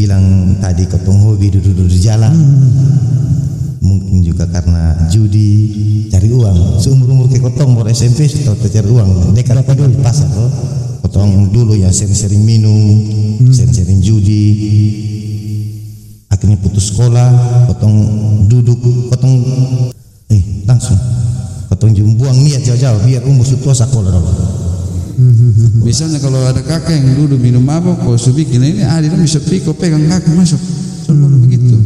bilang tadi ke penghobi duduk-duduk di jalan, mungkin juga karena judi, cari uang. Seumur-umur ke kotong baru SMP sudah cari uang. Dekat dulu pasar loh. Kotong dulu ya sering-sering minum, sering-sering judi. Akhirnya putus sekolah, kotong duduk, kotong langsung kotong jumbuang niat jauh-jauh biar umur sutua sekolah dulu. Biasanya kalau ada kakek yang dulu minum mabok, kalau subikin ini adik bisa piko pegang kaki masuk, selalu begitu.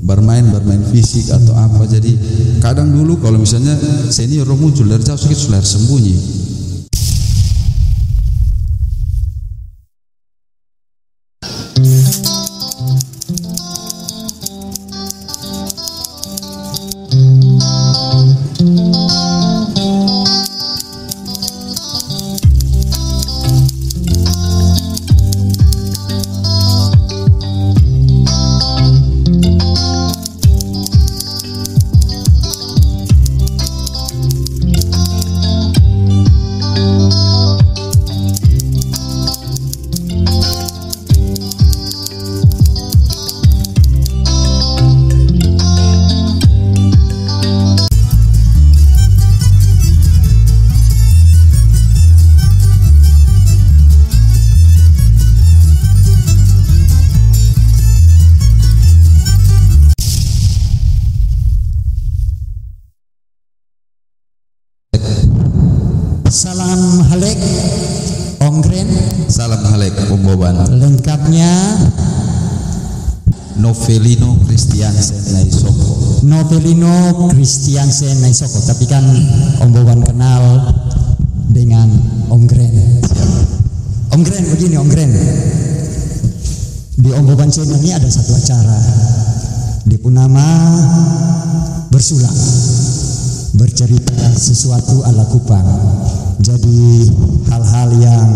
Bermain fisik atau apa. Jadi kadang dulu kalau misalnya senior muncul dari jauh sedikit sudah sembunyi. Salam halek Om Gren. Salam halek Om Boban. Lengkapnya Novelino Christiansen Naisoko. Novelino Christiansen Naisoko. Tapi kan Om Boban kenal dengan Om Gren. Om Gren begini, Om Gren. Di Om Boban channel ini ada satu acara. Dia pun nama bersulang, bercerita sesuatu ala Kupang. Jadi hal-hal yang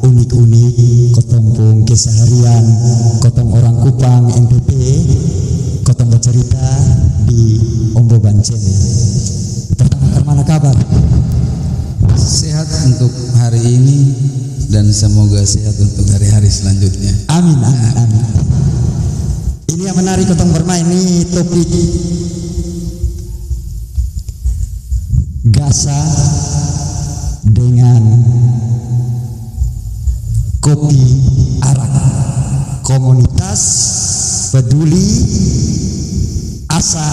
unik-unik kotompung keseharian kotong orang Kupang NTT, kotong bercerita di Om Boban channel. Bagaimana kabar? Sehat untuk hari ini dan semoga sehat untuk hari-hari selanjutnya. Amin, amin, amin. Ini yang menarik kotong bermain nih topik gasa dengan kopi arak, komunitas peduli asa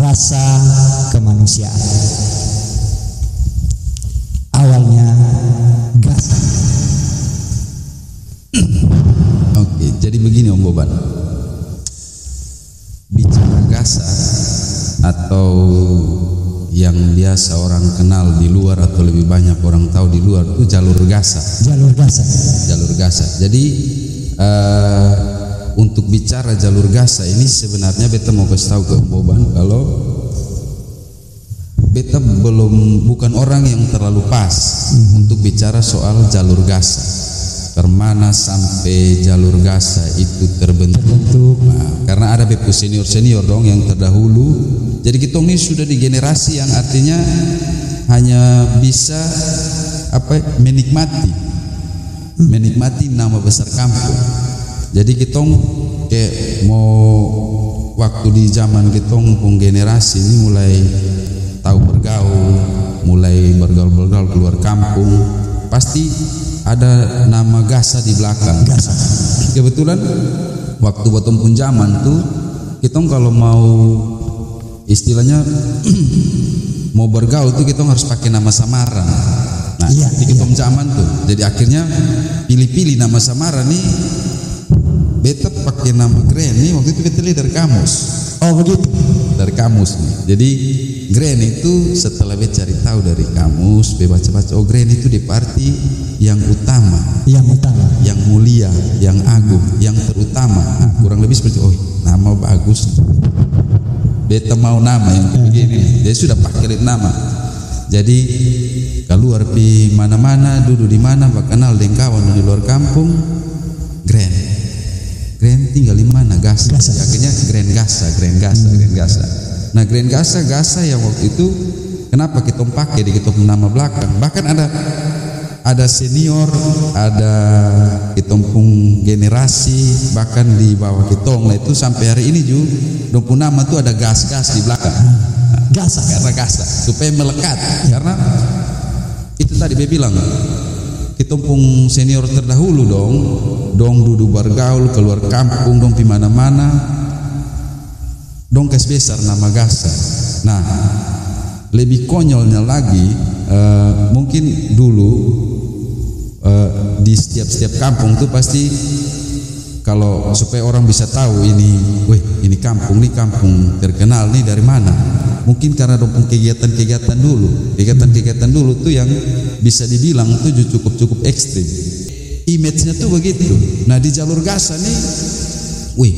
rasa kemanusiaan. Awalnya gasa. Oke, jadi begini Om Boban, bicara gasa atau yang biasa orang kenal di luar atau lebih banyak orang tahu di luar itu jalur gasa. Jalur gasa. Jalur gasa. Jadi untuk bicara jalur gasa ini sebenarnya beta mau kasih tahu ke Om Boban kalau beta bukan orang yang terlalu pas untuk bicara soal jalur gasa. Kemana sampai jalur gasa itu terbentuk. Nah, karena ada bepu senior dong yang terdahulu. Jadi kita ini sudah di generasi yang artinya hanya bisa menikmati nama besar kampung. Jadi kita kayak mau waktu di zaman kita pun generasi ini mulai tahu bergaul, mulai bergaul keluar kampung, pasti ada nama gasa di belakang. Gasa. Kebetulan waktu botong pun zaman tuh kita kalau mau istilahnya mau bergaul tuh kita harus pakai nama samaran. Nah, iya, di ketong zaman tuh. Jadi akhirnya pilih-pilih nama samaran nih. Beta pakai nama Gren nih waktu itu beta lihat dari kamus. Oh begitu. Dari kamus nih. Jadi Gren itu setelah beta cari tahu dari kamus, beta baca-baca. Oh Gren itu di parti yang utama, yang mulia, yang agung, yang terutama. Nah, kurang lebih seperti nama bagus. Beta mau nama yang begini. Dia sudah pakai nama. Jadi keluar di mana-mana, duduk di mana, kenal dengan kawan di luar kampung, Gren. Gren tinggal di mana? Gasa. Akhirnya Gren Gasa. Nah Gren Gasa yang waktu itu kenapa kita pakai di kita nama belakang. Bahkan ada ada senior, ada kitompung generasi, bahkan di bawah kitong. Nah itu sampai hari ini juga 26 itu ada gas-gas di belakang. Gasa supaya melekat, karena itu tadi dia bilang kitompung senior terdahulu dong duduk bergaul keluar kampung, dong di mana-mana, dong kes besar nama gasa. Nah lebih konyolnya lagi, mungkin dulu di setiap kampung tuh pasti, kalau supaya orang bisa tahu ini, ini kampung nih, kampung terkenal nih dari mana. Mungkin karena dompung kegiatan-kegiatan dulu tuh yang bisa dibilang tuh cukup ekstrim. Image-nya tuh begitu. Nah di jalur Gaza nih, lu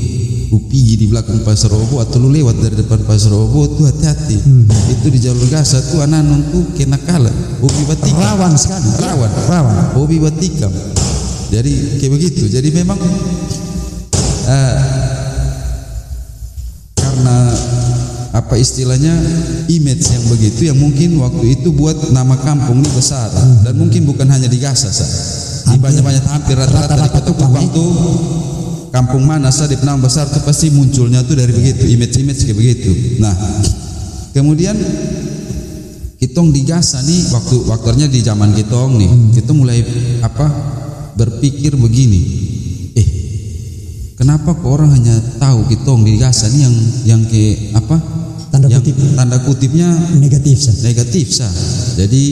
pergi di belakang Pasar Oebobo atau lu lewat dari depan Pasar Oebobo tuh hati-hati. Itu di jalur Gaza tuh anak-anak tuh kenakalan, hobi batikam. Rawan sekali. Rawan. Hobi batikam. Jadi kayak begitu. Jadi memang karena apa istilahnya image yang begitu, yang mungkin waktu itu buat nama kampung ini besar, dan mungkin bukan hanya di Gaza di banyak-banyak, hampir rata-rata di Kota Kupang tuh kampung mana di Penang besar tuh pasti munculnya tuh dari begitu, image kayak begitu. Nah kemudian kitong di Gaza nih, waktunya di zaman kitong nih, kita mulai berpikir begini, kenapa kok orang hanya tahu kitong di Gaza nih yang ke tanda kutipnya negatif sah. Jadi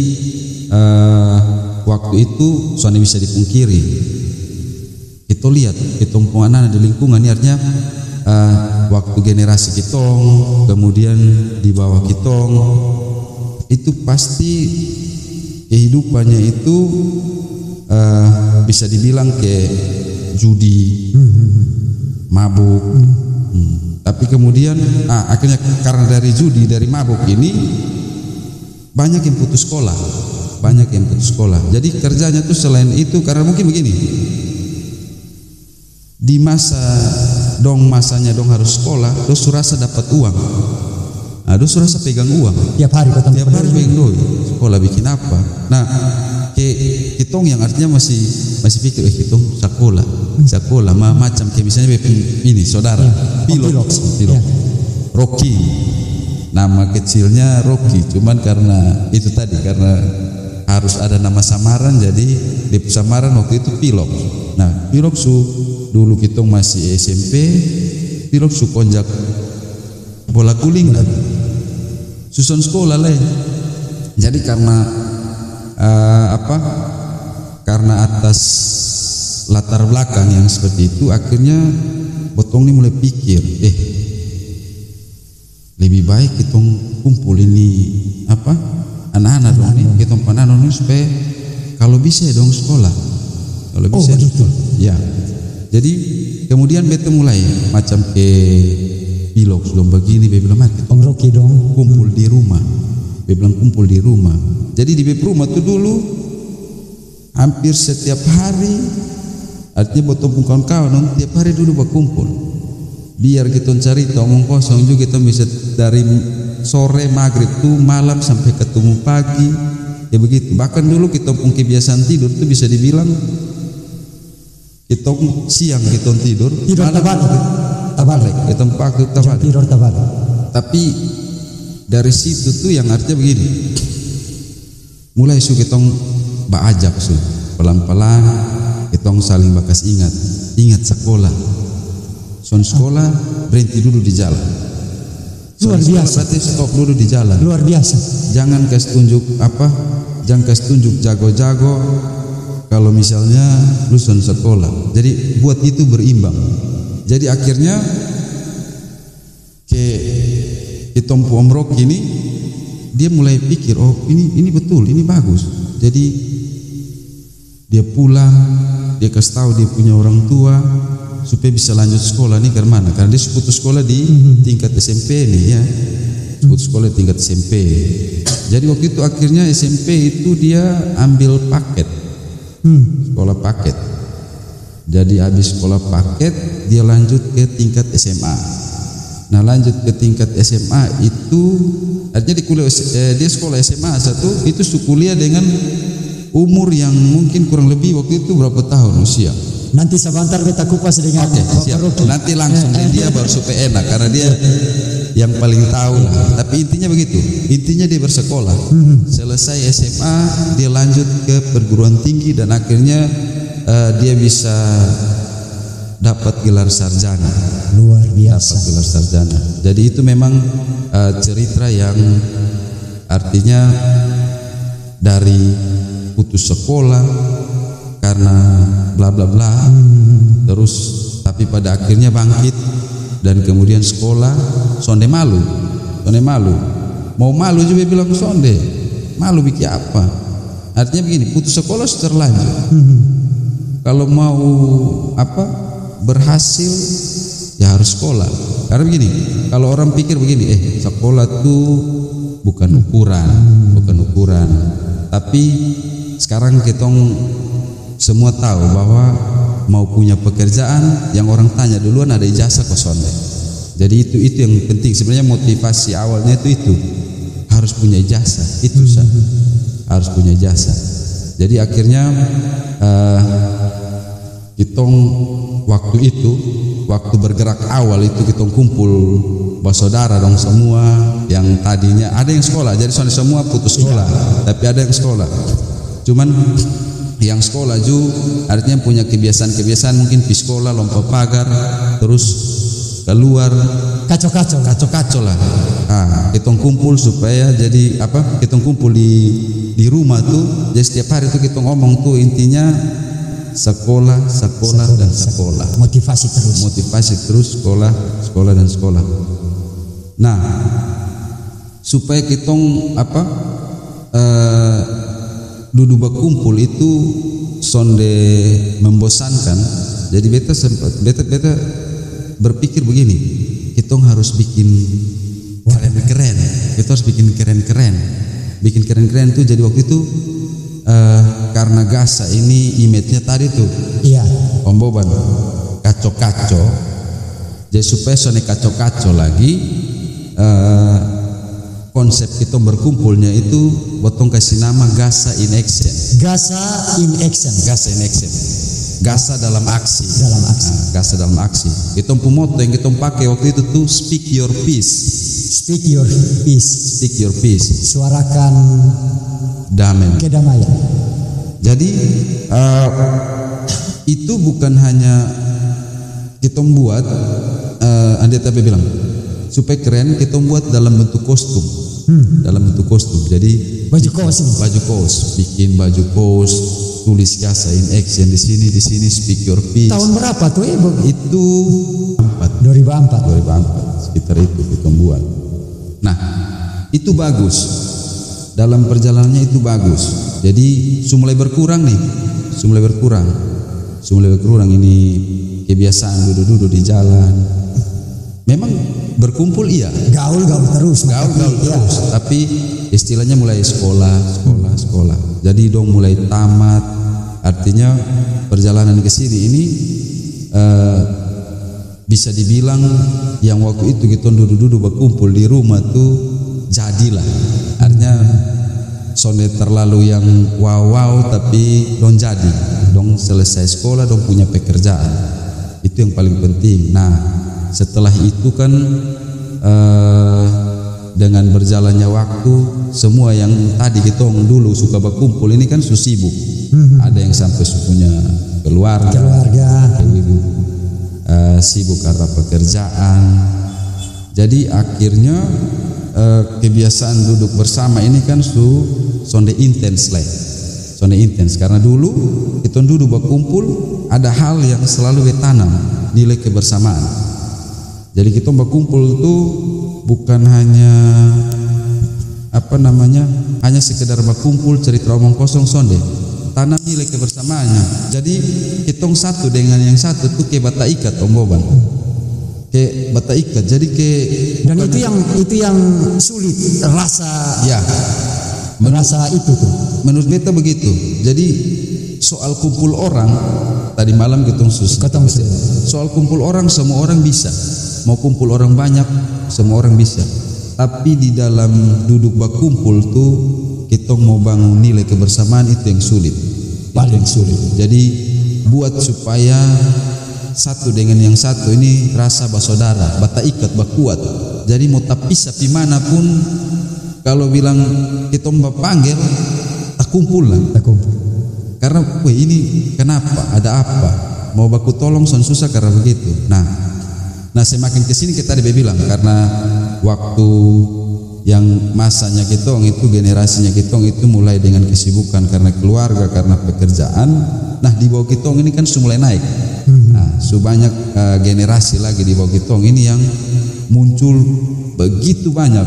waktu itu soalnya bisa dipungkiri, kita lihat kitong penganan di lingkungan ini, artinya waktu generasi kitong kemudian di bawah kitong itu pasti kehidupannya itu bisa dibilang kayak judi, mabuk, tapi kemudian akhirnya karena dari judi, dari mabuk ini banyak yang putus sekolah. Jadi kerjanya tuh selain itu, karena mungkin begini, di masanya dong harus sekolah, terus surasa dapat uang, terus surasa pegang uang tiap hari pegang duit, sekolah bikin apa. Nah kitong yang artinya masih pikir kitong sekolah macam kayak misalnya ini saudara Pilox. Rocky, nama kecilnya Rocky, cuman karena itu tadi, karena harus ada nama samaran, jadi di samaran waktu itu Pilox. Nah Pilox dulu kitong masih SMP, Pilox konjak bola guling lah, susun sekolah lah. Jadi karena karena atas latar belakang yang seperti itu, akhirnya botong ini mulai pikir, lebih baik kita kumpul ini anak-anak dong nih, kita panan dong supaya kalau bisa dong sekolah, kalau bisa. Begitu. Ya. Jadi kemudian beta mulai macam ke Pilox dong begini, beta bilang Om Ruki dong kumpul di rumah. Dia bilang kumpul di rumah. Jadi di rumah itu dulu hampir setiap hari, artinya buat kawan-kawan tiap hari dulu berkumpul. Biar kita cari omong kosong juga, kita bisa dari sore maghrib tuh malam sampai ketemu pagi. Ya begitu. Bahkan dulu kita kebiasaan tidur tuh bisa dibilang kita siang kita tidur tabalik. Kita pakai tabalik. Tapi dari situ tuh yang artinya begini, mulai kitong baajak pelan-pelan, kitong saling bakas ingat sekolah berhenti dulu di jalan, luar biasa, berarti stop dulu di jalan, luar biasa, jangan kasih tunjuk jago-jago kalau misalnya lulusan sekolah. Jadi buat itu berimbang. Jadi akhirnya kitong Om Roki ini dia mulai pikir, ini betul, ini bagus. Jadi dia pulang, dia kasih tahu dia punya orang tua supaya bisa lanjut sekolah nih, karena dia putus sekolah di tingkat SMP nih ya, putus sekolah di tingkat SMP. Jadi waktu itu akhirnya SMP itu dia ambil paket, sekolah paket. Jadi habis sekolah paket dia lanjut ke tingkat SMA. Nah lanjut ke tingkat SMA itu artinya di kuliah, dia sekolah SMA 1 itu sekuliah dengan umur yang mungkin kurang lebih waktu itu berapa tahun usia? Nanti sebentar kita kupas dengan Rocky. Nanti langsung dia baru supaya enak, karena dia yang paling tahu. Tapi intinya begitu, intinya dia bersekolah, selesai SMA dia lanjut ke perguruan tinggi dan akhirnya dia bisa dapat gelar sarjana. Luar biasa. Dapat gelar sarjana. Jadi itu memang cerita yang artinya dari putus sekolah karena bla bla bla terus, tapi pada akhirnya bangkit dan kemudian sekolah. Sonde malu, sonde malu, mau malu juga bilang sonde malu bikin apa. Artinya begini, putus sekolah setelah lanjut kalau mau apa berhasil ya harus sekolah. Karena begini, kalau orang pikir begini, sekolah tuh bukan ukuran. Tapi sekarang kita semua tahu bahwa mau punya pekerjaan yang orang tanya duluan ada ijazah kosong deh. Jadi itu yang penting sebenarnya, motivasi awalnya itu harus punya ijazah itu sah, harus punya ijazah. Jadi akhirnya kitong waktu itu, waktu bergerak awal itu kitong kumpul bersaudara dong semua, yang tadinya ada yang sekolah, jadi soalnya semua putus sekolah, tapi ada yang sekolah. Cuman yang sekolah juga artinya punya kebiasaan-kebiasaan, mungkin di sekolah lompat pagar, terus keluar kacau-kacau lah. Kitong kumpul supaya jadi apa? Kitong kumpul di rumah tuh, jadi setiap hari tuh kitong ngomong tuh intinya. Sekolah dan sekolah. Motivasi terus sekolah dan sekolah. Nah, supaya kita duduk berkumpul itu sonde membosankan. Jadi beta berpikir begini, kita harus bikin keren-keren. Kita harus bikin keren-keren. Bikin keren-keren itu jadi waktu itu karena Gasa ini image-nya tadi tuh Om Boban kacau-kacau, jadi supaya sone kacau-kacau lagi, konsep kita berkumpulnya itu botong kasih nama Gasa in action, Gasa dalam aksi, Gasa dalam aksi. Kita pemoto yang kita pakai waktu itu tuh speak your peace, suarakan damai, kedamaian. Jadi itu bukan hanya kita buat, Andi tapi bilang supaya keren, kita buat dalam bentuk kostum, Jadi baju kaos, bikin baju kaos, tulis Gasa in action di sini, speak your peace. Tahun berapa tuh ibu? Itu 2004. Sekitar itu kita buat. Nah, itu bagus. Dalam perjalanannya itu bagus. Jadi mulai berkurang ini kebiasaan duduk-duduk di jalan. Memang berkumpul iya. Gaul terus. Tapi istilahnya mulai sekolah. Jadi dong mulai tamat. Artinya perjalanan ke sini ini bisa dibilang yang waktu itu kita duduk-duduk berkumpul di rumah tuh jadilah, artinya sonde terlalu yang wow tapi dong jadi, dong selesai sekolah, dong punya pekerjaan, itu yang paling penting. Nah setelah itu kan dengan berjalannya waktu, semua yang tadi kita dulu suka berkumpul ini kan susibuk, ada yang sampai punya keluarga. Sibuk karena pekerjaan, jadi akhirnya kebiasaan duduk bersama ini kan sonde intens. Karena dulu kita duduk berkumpul ada hal yang selalu ditanam, nilai kebersamaan. Jadi kita berkumpul itu bukan hanya hanya sekedar berkumpul cerita omong kosong, sonde tanam nilai kebersamaannya. Jadi kita satu dengan yang satu itu kebata ikat, Om Boban. Dan itu yang sulit rasa merasa itu tuh. Menurut beta begitu. Jadi soal kumpul orang tadi malam soal kumpul orang semua orang bisa. Mau kumpul orang banyak semua orang bisa. Tapi di dalam duduk berkumpul tuh Kita mau bangun nilai kebersamaan itu yang sulit, paling sulit. Jadi buat supaya satu dengan yang satu ini rasa bersaudara, bata ikat, bakuat. Jadi mau tapisa pimana pun kalau bilang kita mau panggil, tak kumpul lah, tak kumpul. Karena ini kenapa? Ada apa? Mau baku tolong son susah karena begitu. Nah semakin kesini kita dibilang karena waktu yang masanya kitong itu generasinya kitong itu mulai dengan kesibukan karena keluarga, karena pekerjaan. Nah di bawah kitong ini kan mulai naik. Nah sebanyak generasi lagi di bawah kitong ini yang muncul begitu banyak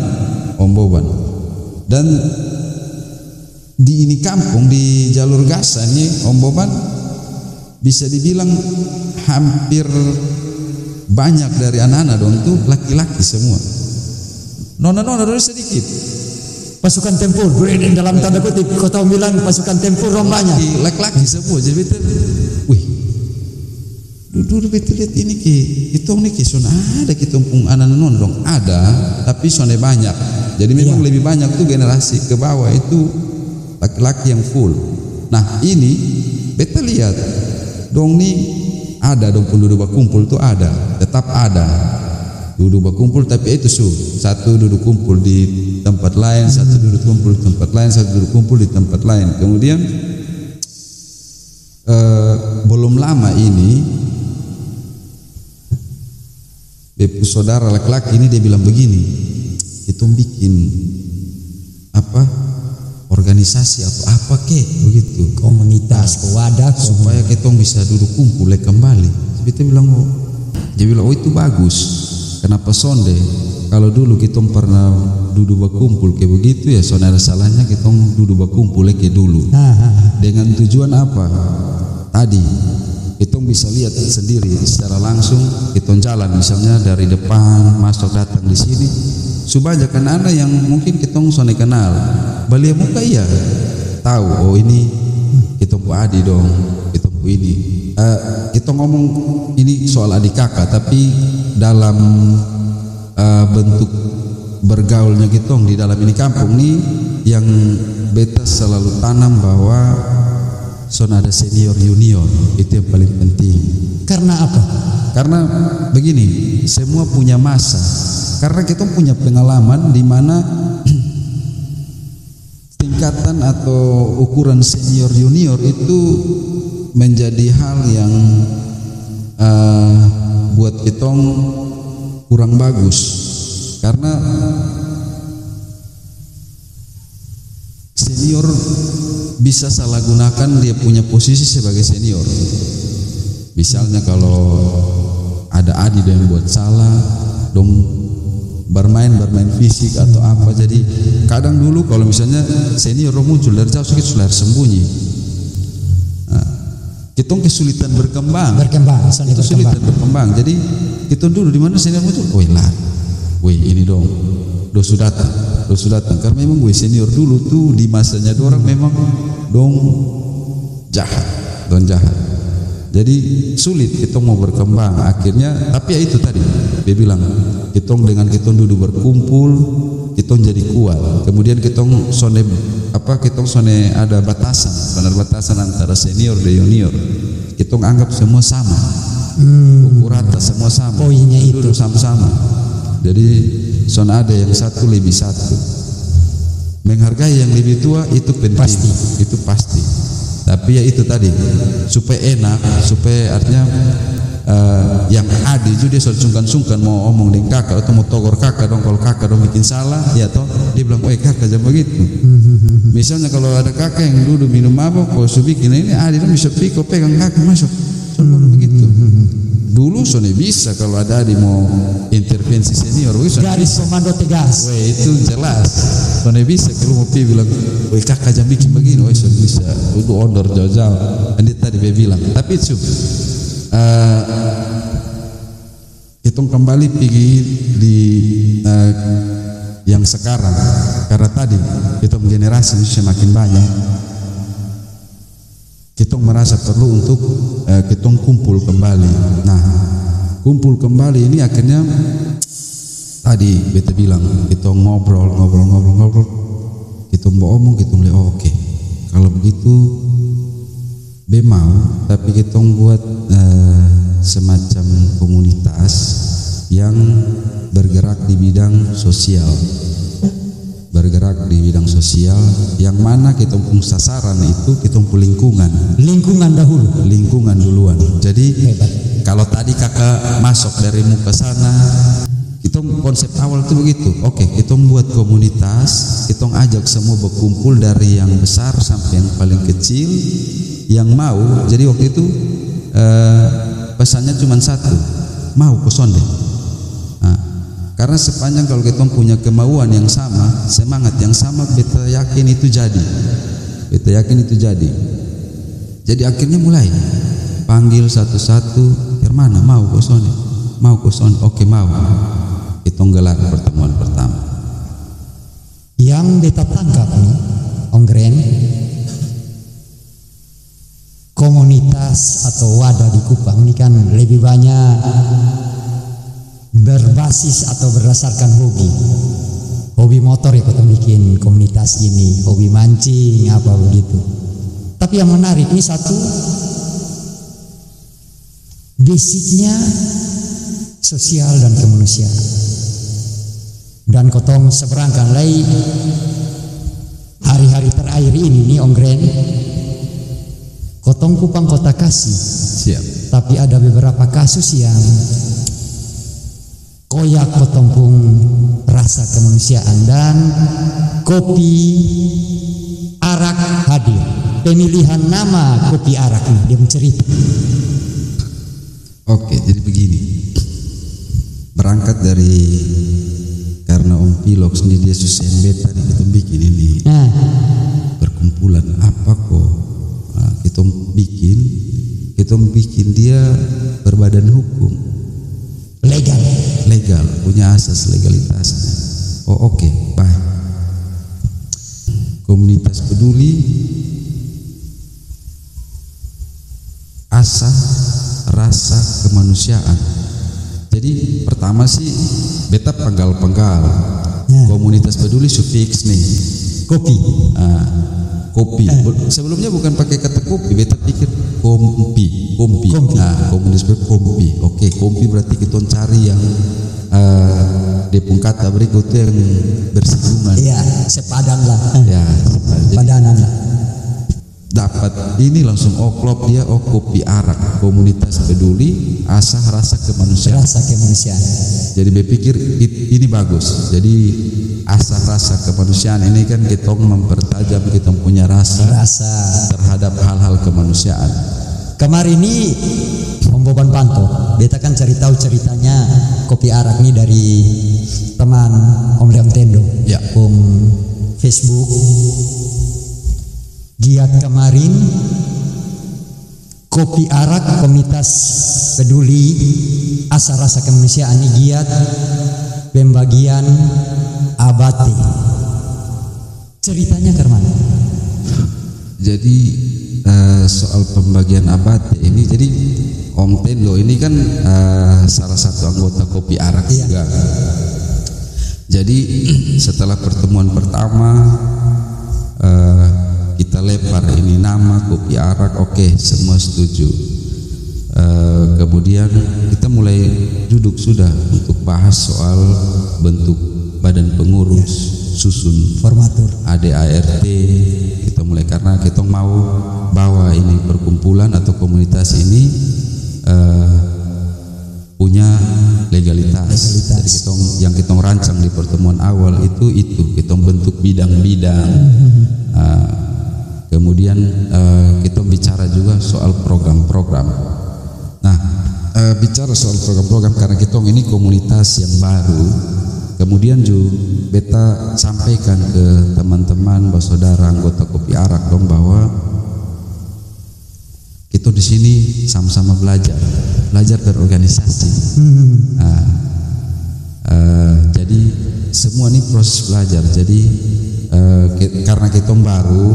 Om Boban. Dan di ini kampung di jalur Gaza ini Om Boban bisa dibilang hampir banyak dari anak-anak dong tuh laki-laki semua. Nona dulu sedikit. Pasukan tempur, bereding dalam tanda kutip. Kota bilang pasukan tempur rombanya. Laki-laki semua. Jadi betul. Wih, duduk betul lihat ini ki. Itu nih ki. Son ada kita pung anak-anak non dong. Ada, tapi sonnya banyak. Jadi memang lebih banyak tuh generasi ke bawah itu laki-laki yang full. Nah ini betul lihat. Dong nih ada dong penduduk berkumpul tuh ada, tetap ada. Duduk berkumpul tapi itu satu duduk kumpul di tempat lain, satu duduk kumpul di tempat lain, satu duduk kumpul di tempat lain. Kemudian belum lama ini saudara laki-laki ini dia bilang begini, itu bikin apa organisasi atau apa kek begitu komunitas wadah supaya kita bisa duduk kumpul kembali. Kita bilang dia bilang itu bagus. Kenapa sonde? Kalau dulu kita pernah duduk berkumpul kayak begitu ya, sonde ada salahnya kita duduk berkumpul kayak dulu. Dengan tujuan apa? Tadi kita bisa lihat sendiri secara langsung. Kita jalan misalnya dari depan masuk datang di sini. Sebanyak anak yang mungkin kita sonde kenal, balik muka iya tahu. Oh ini kita adi dong, kita ini. Kita ngomong ini soal adik kakak, tapi dalam bentuk bergaulnya kita di dalam ini kampung nih yang beta selalu tanam bahwa son ada senior junior itu yang paling penting. Karena apa? Karena begini, semua punya masa. Karena kita punya pengalaman di mana tingkatan atau ukuran senior junior itu menjadi hal yang buat kitong kurang bagus, karena senior bisa salah gunakan dia punya posisi sebagai senior. Misalnya kalau ada adik yang buat salah dong bermain fisik atau apa. Jadi kadang dulu kalau misalnya senior muncul dari jauh sedikit sulit sembunyi. Kita kesulitan berkembang, itu kesulitan berkembang. Jadi kita dulu di mana senior muncul, woi ini dong, dosu datang. Karena memang gue senior dulu tuh di masanya dorang memang dong jahat. Jadi sulit kita mau berkembang. Akhirnya, tapi ya itu tadi, dia bilang kita dengan kita duduk berkumpul, kita jadi kuat. Kemudian kita sonde ada batasan, batasan antara senior dan junior. Kita anggap semua sama, ukur rata semua sama, poinnya itu sama-sama. Jadi son ada yang satu lebih satu, menghargai yang lebih tua itu penting, itu pasti. Tapi ya itu tadi supaya enak, supaya artinya yang adi juga dia sungkan-sungkan mau omong dengan kakak atau mau togor kakak dong. Kalau kakak dong bikin salah ya toh dia bilang kakak jangan begitu. Misalnya kalau ada kakak yang duduk minum mabok kalau bikin ini adi dong bisa pikir pegang kakak masuk begitu. Dulu soalnya bisa kalau ada adi mau intervensi senior garis komando tegas itu jelas soalnya bisa kalau mau pi bilang kakak jangan bikin begini soalnya bisa itu ondor jauh-jauh ini tadi dia bilang. Tapi itu hitung kembali pergi di yang sekarang karena tadi hitung generasi semakin banyak hitung merasa perlu untuk hitung kumpul kembali. Nah kumpul kembali ini akhirnya tadi beta bilang hitung ngobrol kita mau omong kita mulai oke. Kalau begitu be mau, tapi kita buat semacam komunitas yang bergerak di bidang sosial, bergerak di bidang sosial yang mana kita pun sasaran itu kita pun lingkungan, lingkungan duluan. Jadi kalau tadi kakak masuk dari muka sana, kita konsep awal itu begitu. Oke, kita buat komunitas, kita ajak semua berkumpul dari yang besar sampai yang paling kecil yang mau. Jadi waktu itu pesannya cuma satu, mau kesonde. Nah, karena sepanjang kalau kita punya kemauan yang sama, semangat yang sama, beta yakin itu jadi. Beta yakin itu jadi. Jadi akhirnya mulai panggil satu-satu, Hermana mau kesonde, mau kesonde, oke mau. Kita gelar pertemuan pertama. Yang beta tangkap nih, Om Gren, komunitas atau wadah di Kupang ini kan lebih banyak berbasis atau berdasarkan hobi. Hobi motor ya kita bikin komunitas ini, hobi mancing apa begitu. Tapi yang menarik ini satu, basicnya sosial dan kemanusiaan. Dan kotong seberangkan lagi hari-hari terakhir ini nih Om Gren, kotong Kupang kota kasih. Siap. Tapi ada beberapa kasus yang koyak kotong pun rasa kemanusiaan dan Kopi Arak hadir. Pemilihan nama Kopi Arak ini dia mencerita. Oke, jadi begini. Berangkat dari karena Om Pilox ini dia susah beta nih kita bikin ini perkumpulan apa kok. Nah, kita bikin dia berbadan hukum legal, punya asas legalitasnya. Oh oke, baik. Komunitas peduli asas rasa kemanusiaan. Jadi pertama sih beta penggal-penggal komunitas peduli sufiks nih kopi, kopi. Sebelumnya bukan pakai kata kopi, beta pikir kompi. Nah, komunitas kompi. Oke, kompi berarti kita cari yang depung kata berikut yang bersinggungan. Iya, sepadan lah. Ya, sepadanan lah. Dapat ini langsung oklop dia, oh Kopi Arak, komunitas peduli asah rasa kemanusiaan. Jadi berpikir ini bagus. Jadi asah rasa kemanusiaan ini kan kita mempertajam kita punya rasa terhadap hal-hal kemanusiaan. Kemarin ini Om Boban Panto, beta kan cari tahu ceritanya Kopi Arak ini dari teman Om Pendo, ya. Om Facebook. Giat kemarin Kopi Arak komunitas peduli asa rasa kemanusiaan ini giat pembagian abate. Ceritanya kemana? Jadi soal pembagian abate ini, jadi Om Pendo ini kan salah satu anggota Kopi Arak juga. Jadi setelah pertemuan pertama kita lempar ini nama Kopi Arak, oke, semua setuju. Kemudian kita mulai duduk sudah untuk bahas soal bentuk badan pengurus, susun formatur, ADART. Kita mulai karena kita mau bawa ini perkumpulan atau komunitas ini punya legalitas. Jadi kita, yang kita rancang di pertemuan awal itu kita bentuk bidang-bidang. Kemudian kita bicara juga soal program-program. Nah, bicara soal program-program karena kita ini komunitas yang baru. Kemudian juga beta sampaikan ke teman-teman, saudara anggota Kopi Arak dong bahwa kita di sini sama-sama belajar berorganisasi. Jadi semua ini proses belajar. Jadi karena kita baru,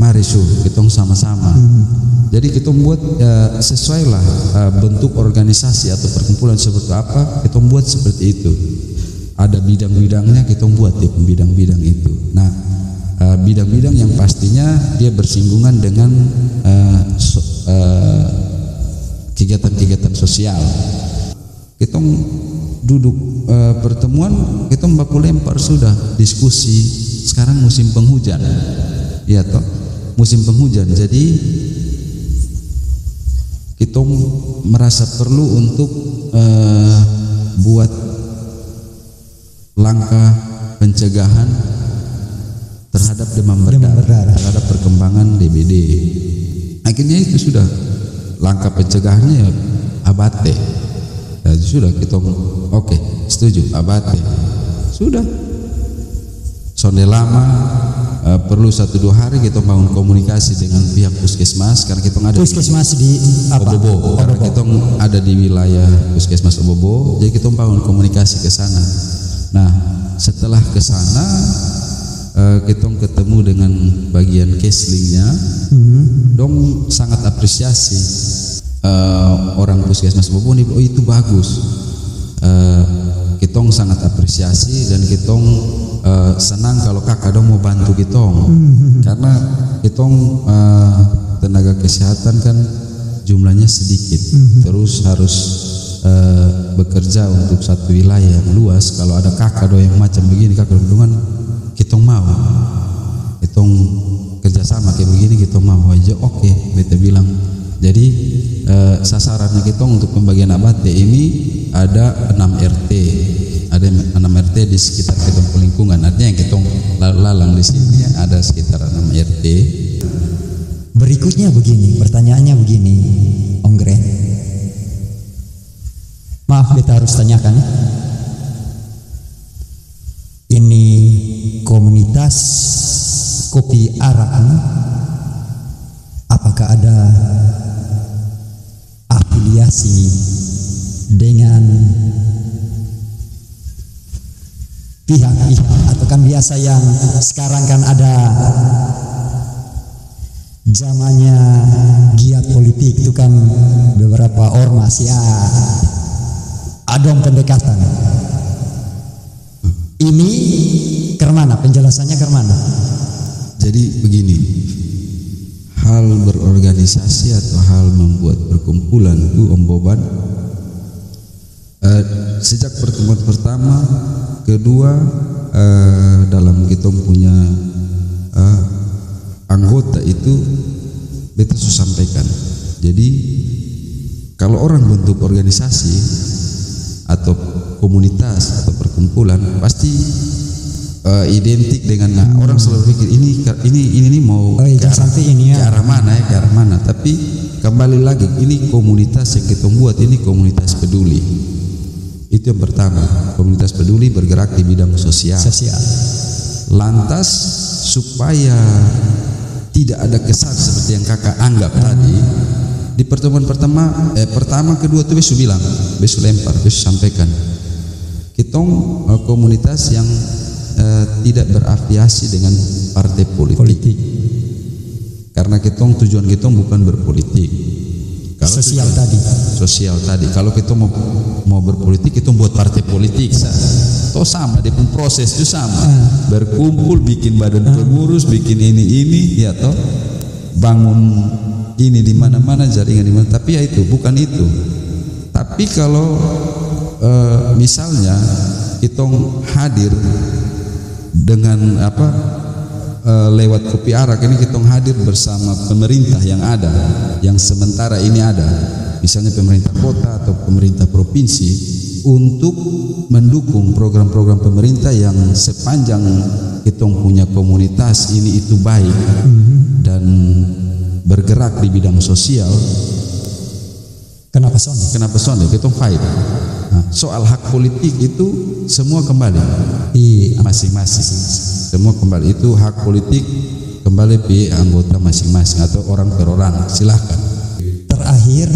mari kita sama-sama. Jadi kita buat sesuailah bentuk organisasi atau perkumpulan seperti apa, kita buat seperti itu. Ada bidang-bidangnya, kita buat ya bidang-bidang itu. Nah, bidang-bidang yang pastinya dia bersinggungan dengan kegiatan-kegiatan sosial. Kita duduk pertemuan, kita baku lempar sudah diskusi. Sekarang musim penghujan, ya toh, musim penghujan. Jadi kita merasa perlu untuk buat langkah pencegahan terhadap demam berdarah, terhadap perkembangan DBD. Akhirnya itu sudah langkah pencegahannya abate. Ya, sudah kita oke, setuju abate. Sudah sonde lama, perlu 1-2 hari kita bangun komunikasi dengan pihak puskesmas, karena kita ada puskesmas di Oebobo, karena kita ada di wilayah puskesmas Oebobo, jadi kita bangun komunikasi ke sana. Nah, setelah ke sana kita ketemu dengan bagian caselingnya, dong sangat apresiasi. Orang puskesmas Oebobo nih, oh itu bagus, kitong sangat apresiasi dan kitong senang kalau kakak dong mau bantu kitong, karena kitong tenaga kesehatan kan jumlahnya sedikit, terus harus bekerja untuk satu wilayah yang luas. Kalau ada kakak dong yang macam begini, kakak dong kitong mau, kitong kerjasama kayak begini, kitong mau aja. Oke, beta bilang. Jadi sasarannya kita untuk pembagian abate ini ada 6 RT, ada 6 RT di sekitar kita lingkungan. Artinya yang kita lalang di sini ada sekitar 6 RT. Berikutnya begini, pertanyaannya begini, Om Gren. Maaf, kita harus tanyakan. Ini komunitas Kopi Arak, apakah ada afiliasi dengan pihak-pihak, atau kan biasa yang sekarang kan ada zamannya giat politik itu kan beberapa ormas ya, ada pendekatan ini kemana, penjelasannya kemana? Jadi begini, hal berorganisasi atau hal membuat perkumpulan itu Om Boban, sejak pertemuan pertama, kedua, dalam kita punya anggota itu beta susah sampaikan. Jadi kalau orang bentuk organisasi atau komunitas atau perkumpulan pasti identik dengan orang selalu pikir ini mau ke arah mana, tapi kembali lagi ini komunitas yang kita buat, ini komunitas peduli. Itu yang pertama, komunitas peduli bergerak di bidang sosial. Lantas supaya tidak ada kesan seperti yang kakak anggap tadi di pertemuan pertama kedua tuh besok bilang, besok lempar, besok sampaikan, kita komunitas yang tidak berafiliasi dengan partai politik. Karena kitong tujuan kitong bukan berpolitik. Kalau sosial tadi. Kalau kita mau berpolitik, kita buat partai politik. Toh sama, dia pun proses itu sama. Berkumpul, bikin badan pengurus, bikin ini, ya toh. Bangun ini di mana-mana, jaringan di mana. Tapi ya itu, bukan itu. Tapi kalau misalnya kitong hadir dengan lewat Kopi Arak ini, kita hadir bersama pemerintah yang ada, yang sementara ini ada, misalnya pemerintah kota atau pemerintah provinsi, untuk mendukung program-program pemerintah yang sepanjang kita punya komunitas ini itu baik dan bergerak di bidang sosial. Kenapa sonde? Kita fight. Soal hak politik itu semua kembali di masing-masing, semua kembali itu hak politik kembali di anggota masing-masing atau orang per orang, silahkan. Terakhir,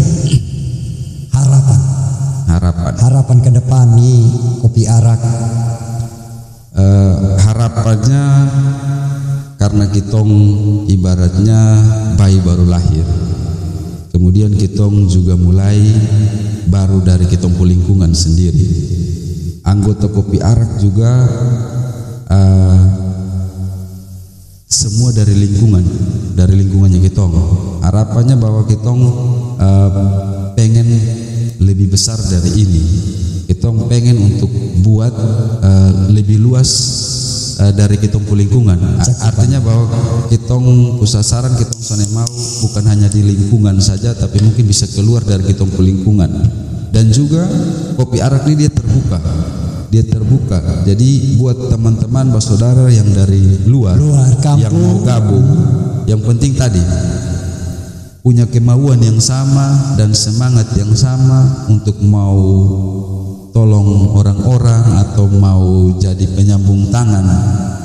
harapan ke depan nih Kopi Arak. Harapannya, karena kitong ibaratnya bayi baru lahir, kemudian kitong juga mulai baru dari kitong lingkungan sendiri. Anggota Kopi Arak juga semua dari lingkungan, dari lingkungannya kitong. Harapannya bahwa kitong pengen lebih besar dari ini, kitong pengen untuk buat lebih luas dari kitong lingkungan. Artinya bahwa kitong pusasaran kitong sana mau bukan hanya di lingkungan saja, tapi mungkin bisa keluar dari kitong lingkungan. Dan juga Kopi Arak ini dia terbuka, dia terbuka. Jadi buat teman-teman, saudara yang dari luar kampung, yang mau gabung, yang penting tadi punya kemauan yang sama dan semangat yang sama untuk mau tolong orang-orang atau mau jadi penyambung tangan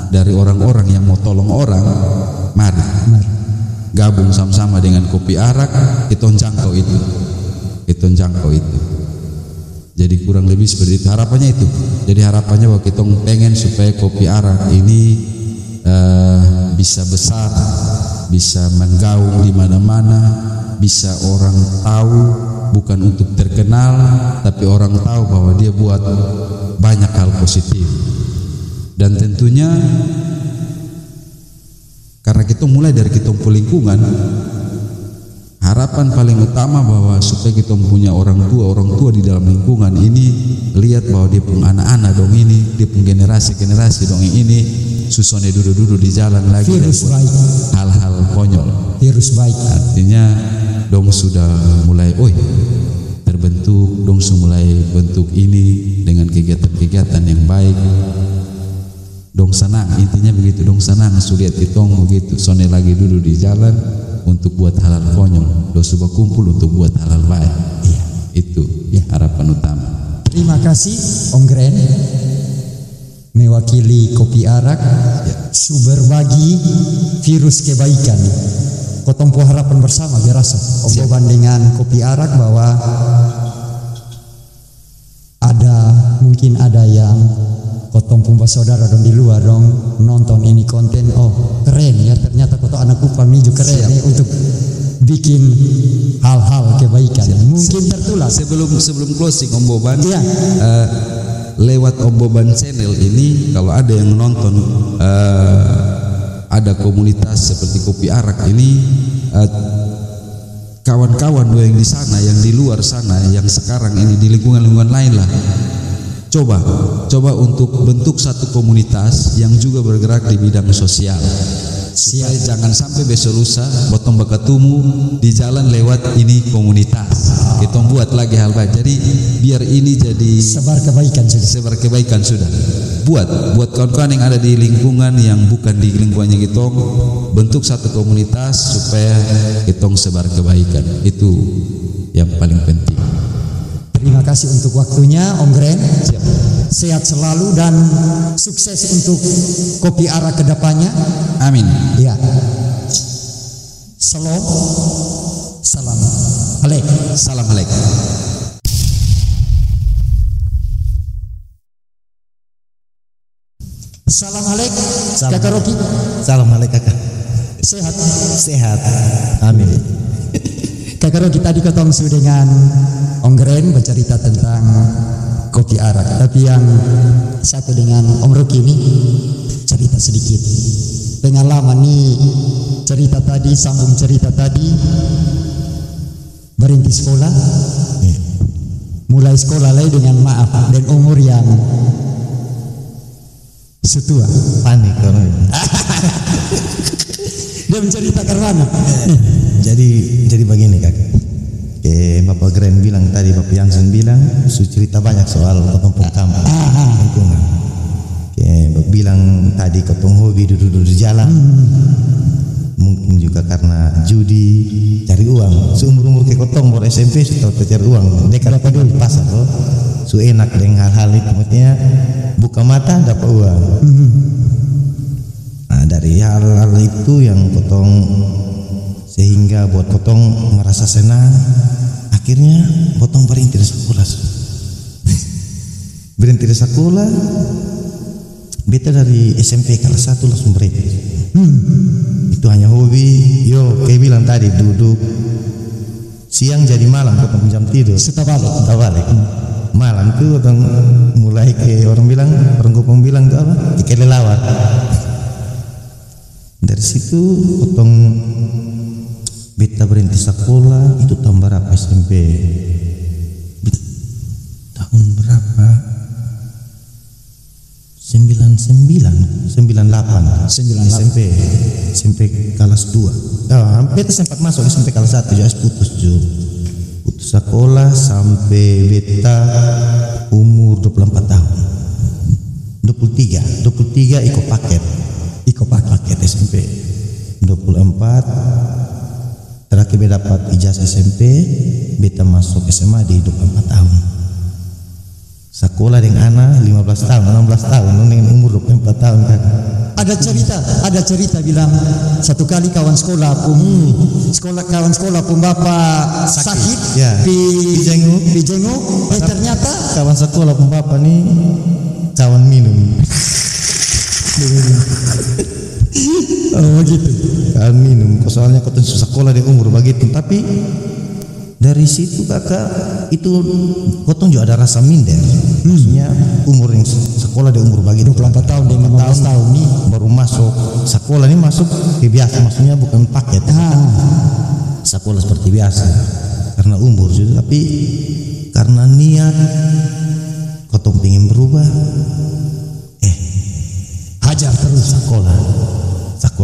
dari orang-orang yang mau tolong orang. Mari gabung sama-sama dengan Kopi Arak, kita jangkau itu, kita jangkau itu. Jadi kurang lebih seperti itu harapannya itu. Jadi harapannya bahwa kita pengen supaya Kopi Arak ini bisa besar, bisa menggaung di mana-mana, bisa orang tahu, bukan untuk terkenal, tapi orang tahu bahwa dia buat banyak hal positif. Dan tentunya karena kita mulai dari kita lingkungan, harapan paling utama bahwa supaya kita punya orang tua di dalam lingkungan ini lihat bahwa dia pun anak-anak dong ini, dia pun generasi dong ini, susone duduk di jalan lagi hal-hal konyol, virus baik. Artinya dong sudah mulai terbentuk, dong sudah mulai bentuk ini dengan kegiatan-kegiatan yang baik. Dong senang, intinya begitu, dong senang sulit hitong begitu, sone lagi duduk di jalan untuk buat halal konyol, dosuba kumpul untuk buat halal baik. Iya, itu ya harapan utama. Terima kasih Om Gren mewakili Kopi Arak ya, sumber bagi virus kebaikan. Kotompo harapan bersama berasa Om Boban dengan Kopi Arak bahwa ada mungkin ada yang kotompo saudara dong di luar dong nonton ini konten, oh keren ya, ternyata koto anak Kupang ini juga keren nih, untuk bikin hal-hal kebaikan. Siap. Mungkin tertular sebelum closing Om Boban ya. Lewat Om Boban channel ini kalau ada yang nonton ada komunitas seperti Kopi Arak ini, kawan-kawan yang di sana, yang di luar sana, yang sekarang ini di lingkungan-lingkungan lain lah, coba untuk bentuk satu komunitas yang juga bergerak di bidang sosial. Supaya jangan sampai besok lusa botong bekatumu di jalan lewat ini komunitas. Kita buat lagi hal baik. Jadi biar ini jadi sebar kebaikan sudah. Buat kawan-kawan yang ada di lingkungan yang bukan di lingkungannya kita, bentuk satu komunitas supaya kita sebar kebaikan. Itu yang paling penting. Terima kasih untuk waktunya Om Gren. Siap. Sehat selalu dan sukses untuk Kopi Arak kedepannya. Amin. Ya. Salam. Salam. Alek. Salam alek. Salam alek. Salam. Kakak Rocky. Salam alek kakak. Sehat. Sehat. Amin. Kakak Rocky tadi ketemu dengan Om Gren bercerita tentang Kopi Arak, tapi yang satu dengan Om Ruki ini cerita sedikit pengalaman nih, cerita tadi sambung cerita tadi, berhenti sekolah mulai sekolah lagi dengan maaf dan umur yang setua panik kalau dia menceritakan mana. Jadi begini kakak. Bapak Gren bilang tadi, Bapak Yangsen bilang cerita banyak soal kampung kampung lingkungan. Bapak bilang tadi kampung hobi duduk-duduk di jalan, mungkin juga karena judi cari uang. Seumur-umur ke kotong baru SMP sudah cari uang, dekat dulu di pasar loh. So enak dengan hal-hal itu, maksudnya buka mata dapat uang. Nah dari hal-hal itu yang kotong sehingga buat potong merasa senang, akhirnya potong berhenti dari sekolah. Beta dari SMP kelas 1 langsung berhenti. Itu hanya hobi, kayak bilang tadi, duduk siang jadi malam, potong jam tidur setelah balik. Malam itu potong mulai ke orang Kupang bilang itu apa, kelelawar. Dari situ potong beta berhenti sekolah itu tahun berapa SMP? Tahun berapa? 98 SMP. SMP kelas 2. Beta sempat masuk SMP kelas 1, jadi putus juga. Putus sekolah sampai beta umur 24 tahun. 23 iko paket. Iko paket SMP. 24 terakhir beta dapat ijazah SMP, beta masuk SMA di 24 tahun. Sekolah dengan Ana 15 tahun, 16 tahun, dengan umur 24 tahun kan. Ada cerita bilang satu kali kawan sekolah pun, bapak sakit, ya. Dijenguk, ternyata kawan sekolah pun bapak nih kawan minum. Oh gitu kan minum, soalnya kau susah sekolah di umur begitu. Tapi dari situ kakak itu kotong juga ada rasa minder. Maksudnya umur yang sekolah di umur begitu 24 tahun, 15 tahun nih baru masuk sekolah ini masuk biasa, maksudnya bukan paket sekolah seperti biasa karena umur. Tapi karena niat kotong ingin berubah hajar terus sekolah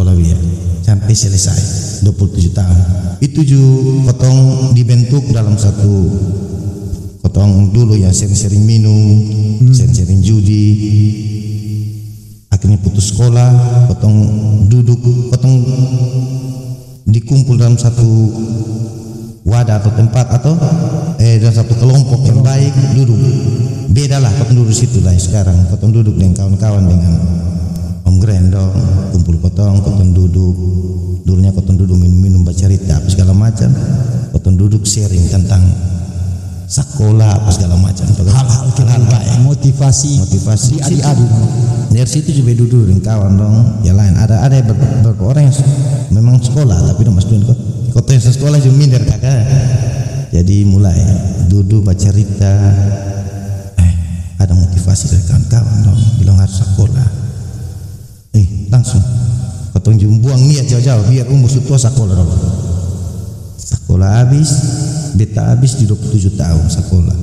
dia sampai selesai 27 tahun itu juga potong dibentuk dalam satu potong dulu ya sering-sering minum sering-sering judi, akhirnya putus sekolah potong duduk potong dikumpul dalam satu wadah atau tempat atau dalam satu kelompok yang baik duduk bedalah potong duduk situ lah sekarang potong duduk dengan kawan-kawan dengan Om Gren dong, kumpul kotong duduk, dulunya kotong duduk minum-minum baca cerita apa segala macam, kotong duduk sharing tentang sekolah apa segala macam, hal-hal baik, motivasi adik-adik. Dari situ juga duduk dengan kawan dong, ya lain. Ada beberapa orang yang memang sekolah tapi dong masukin kotong yang sekolah juga minder kakak. Jadi mulai duduk baca cerita, ada motivasi dari kawan-kawan dong, bilang harus sekolah. Langsung kotong buang niat jauh-jauh biar umur sutua sekolah habis beta habis di 27 tahun sekolah.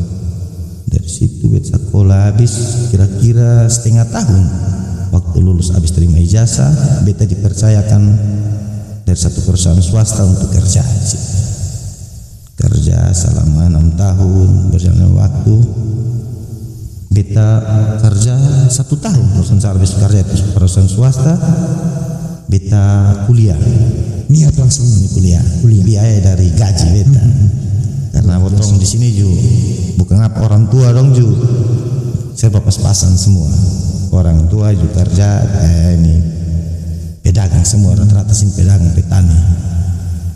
Dari situ beta sekolah habis kira-kira setengah tahun waktu lulus habis terima ijazah beta dipercayakan dari satu perusahaan swasta untuk kerja selama 6 tahun berjalan waktu. Beta kerja 1 tahun habis kerja itu perusahaan swasta beta kuliah niat langsung kuliah biaya dari gaji beta karena potong di sini ju bukan apa orang tua dong ju saya pas-pasan semua orang tua ju kerja ini pedagang semua rata-rata sini pedagang petani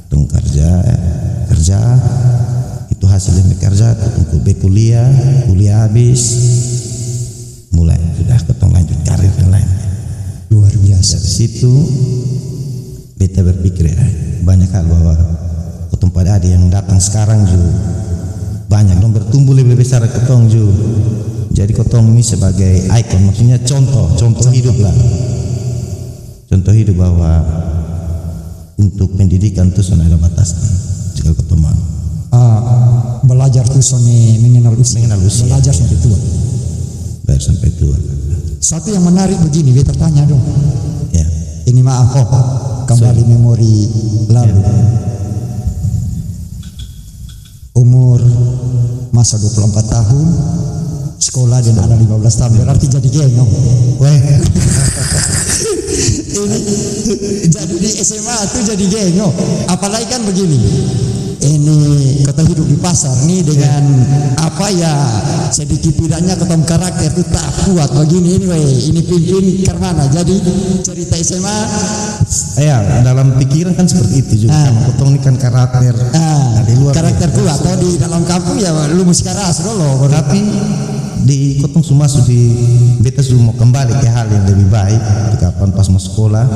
tung kerja itu hasilnya bekerja untuk kuliah habis mulai sudah ketong lanjut karir dan lain luar biasa. Dari situ beta berpikir banyak hal bahwa ketong pada adik yang datang sekarang juga banyak dong bertumbuh lebih besar ketong juga jadi ketong ini sebagai ikon maksudnya contoh hidup lah contoh hidup bahwa untuk pendidikan itu sudah ada batasan jika ketong mau belajar tuh mengenal usia belajar sampai tua satu yang menarik begini beta tanya dong ya. Ini maaf kok kembali memori lalu ya. Umur masa 24 tahun sekolah dan ada 15 tahun berarti jadi geng dong ini jadi di SMA tuh jadi geng dong apalagi kan begini ini kota hidup di pasar nih dengan apa ya sedikit tidaknya ketemu karakter itu tak kuat begini anyway ini pimpin karmana jadi cerita SMA dalam pikiran kan seperti itu juga potong ini kan karakter dari luar karakter kuat atau di dalam kampung ya lumus keras dulu tapi di kotong semua di beta sudah mau kembali ke hal yang lebih baik kapan pas mau sekolah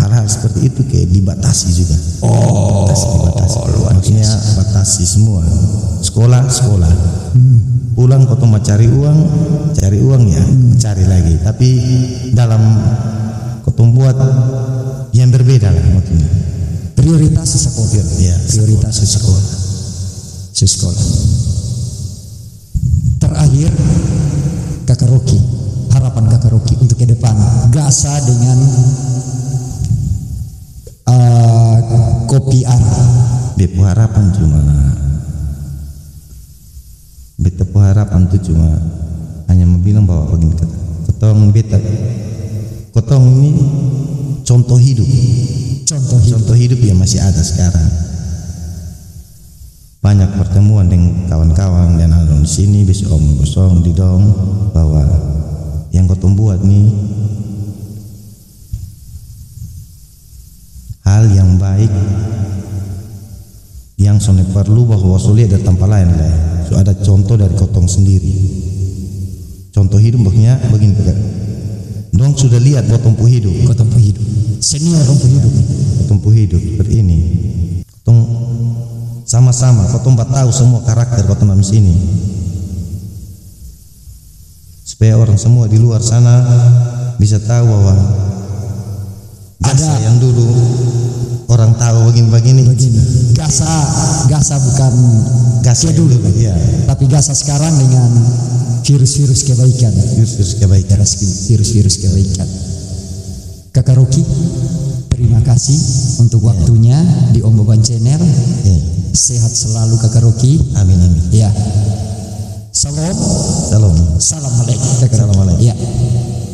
hal-hal seperti itu kayak dibatasi juga dibatasi. Maksudnya batasi semua sekolah pulang kau mau cari uang ya cari lagi tapi dalam kau buat yang berbeda lah maksudnya. Prioritas sekolah ya, prioritas sekolah, sekolah. Terakhir Kakak Rocky, harapan Kakak Rocky untuk ke depan, gasa dengan Kopi Arak. Bepu harapan cuma, betepu harapan itu cuma hanya membilang bahwa begini kata, kotong beta, kotong ini contoh hidup, contoh hidup yang masih ada sekarang. Banyak pertemuan dengan kawan-kawan dan alun di sini, besok om kosong di dong bahwa yang kotong buat nih hal yang baik yang sone perlu bahwa sulit ada tanpa lain lah. So, ada contoh dari kotong sendiri, contoh hidup maksudnya begini pegat. Dong sudah lihat buat tempuh hidup, tempuh hidup senior tempuh hidup, tempuh hidup seperti ini. Kotong sama-sama, kotong tahu semua karakter kotong di sini supaya orang semua di luar sana bisa tahu bahwa ada yang dulu orang tahu begini-begini. Gasa bukan gasa dulu ya, tapi gasa sekarang dengan virus-virus kebaikan, virus-virus kebaikan. Kakak Rocky, terima kasih untuk waktunya di Om Boban Channel. Sehat selalu Kakak Rocky. Amin amin. Ya. Salam. Salam. Salam alaikum. Salam alaikum. Ya.